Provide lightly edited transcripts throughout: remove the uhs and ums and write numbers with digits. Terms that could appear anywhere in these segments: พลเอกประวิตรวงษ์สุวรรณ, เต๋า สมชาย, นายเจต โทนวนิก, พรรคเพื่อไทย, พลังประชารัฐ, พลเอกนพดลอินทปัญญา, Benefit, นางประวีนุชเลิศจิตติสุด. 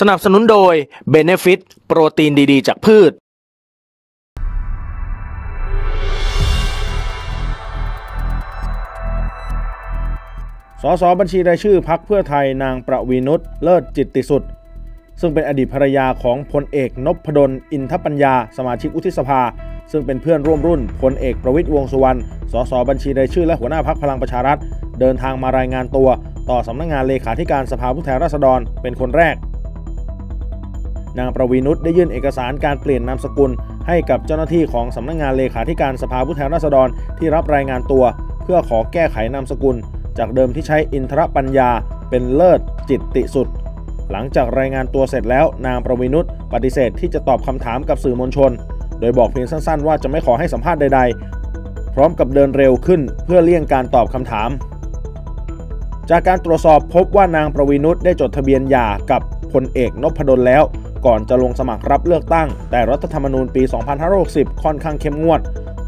สนับสนุนโดย Benefit โปรตีนดีๆจากพืชสสบัญชีรายชื่อพรรคเพื่อไทยนางประวีนุชเลิศจิตติสุดซึ่งเป็นอดีตภรรยาของพลเอกนพดลอินทปัญญาสมาชิกวุฒิสภาซึ่งเป็นเพื่อนร่วมรุ่นพลเอกประวิตรวงษ์สุวรรณสสบัญชีรายชื่อและหัวหน้าพรรคพลังประชารัฐเดินทางมารายงานตัวต่อสำนักงานเลขาธิการสภาผู้แทนราษฎรเป็นคนแรกนางประวีนุชได้ยื่นเอกสารการเปลี่ยนนามสกุลให้กับเจ้าหน้าที่ของสำนักงานเลขาธิการสภาผู้แทนราษฎรที่รับรายงานตัวเพื่อขอแก้ไขนามสกุลจากเดิมที่ใช้อินทรปัญญาเป็นเลิศจิตติสุดหลังจากรายงานตัวเสร็จแล้วนางประวีนุชปฏิเสธที่จะตอบคำถามกับสื่อมวลชนโดยบอกเพียงสั้นๆว่าจะไม่ขอให้สัมภาษณ์ใดๆพร้อมกับเดินเร็วขึ้นเพื่อเลี่ยงการตอบคำถามจากการตรวจสอบพบว่านางประวีนุชได้จดทะเบียนหย่ากับพลเอกนพดลแล้วก่อนจะลงสมัครรับเลือกตั้งแต่รัฐธรรมนูญปี2560ค่อนข้างเข้มงวด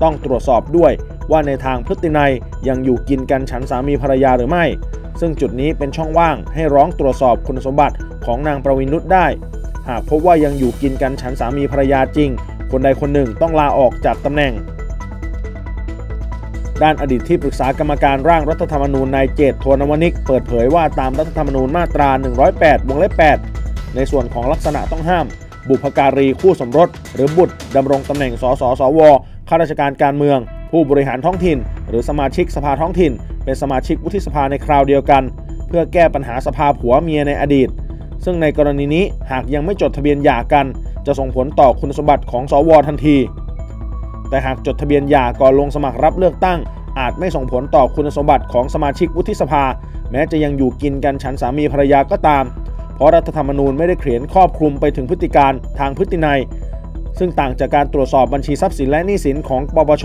ต้องตรวจสอบด้วยว่าในทางพฤตินัยยังอยู่กินกันฉันสามีภรรยาหรือไม่ซึ่งจุดนี้เป็นช่องว่างให้ร้องตรวจสอบคุณสมบัติของนางประวีนุชได้หากพบว่ายังอยู่กินกันฉันสามีภรรยาจริงคนใดคนหนึ่งต้องลาออกจากตำแหน่งด้านอดีตที่ปรึกษากรรมการร่างรัฐธรรมนูญนายเจต โทนวนิกเปิดเผยว่าตามรัฐธรรมนูญมาตรา108 วงเล็บ 8ในส่วนของลักษณะต้องห้ามบุพการีคู่สมรสหรือบุตรดำรงตำแหน่งสสสวข้าราชการการเมืองผู้บริหารท้องถิ่นหรือสมาชิกสภาท้องถิ่นเป็นสมาชิกวุฒิสภาในคราวเดียวกันเพื่อแก้ปัญหาสภาผัวเมียในอดีตซึ่งในกรณีนี้หากยังไม่จดทะเบียนหย่ากันจะส่งผลต่อคุณสมบัติของสวทันทีแต่หากจดทะเบียนหย่าก่อนลงสมัครรับเลือกตั้งอาจไม่ส่งผลต่อคุณสมบัติของสมาชิกวุฒิสภาแม้จะยังอยู่กินกันฉันสามีภรรยาก็ตามเพราะรัฐธรรมนูญไม่ได้เขียนครอบคลุมไปถึงพฤติการทางพฤตินัยซึ่งต่างจากการตรวจสอบบัญชีทรัพย์สินและหนี้สินของปปช.